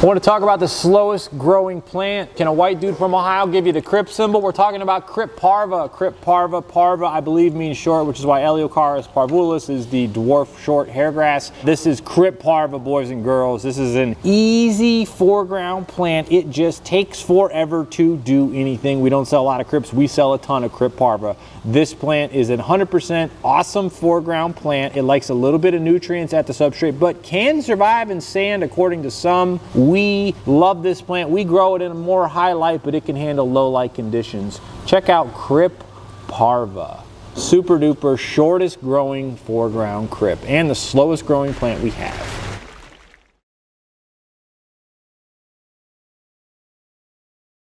I want to talk about the slowest growing plant. Can a white dude from Ohio give you the Crypt symbol? We're talking about Crypt parva. Crypt parva, parva I believe means short, which is why Eleocharis parvulus is the dwarf short hair grass. This is Crypt parva, boys and girls. This is an easy foreground plant. It just takes forever to do anything. We don't sell a lot of Crypts. We sell a ton of Crypt parva. This plant is 100% awesome foreground plant. It likes a little bit of nutrients at the substrate, but can survive in sand according to some. We love this plant. We grow it in a more high light, but it can handle low light conditions. Check out Crypt parva. Super duper shortest growing foreground Crypt and the slowest growing plant we have.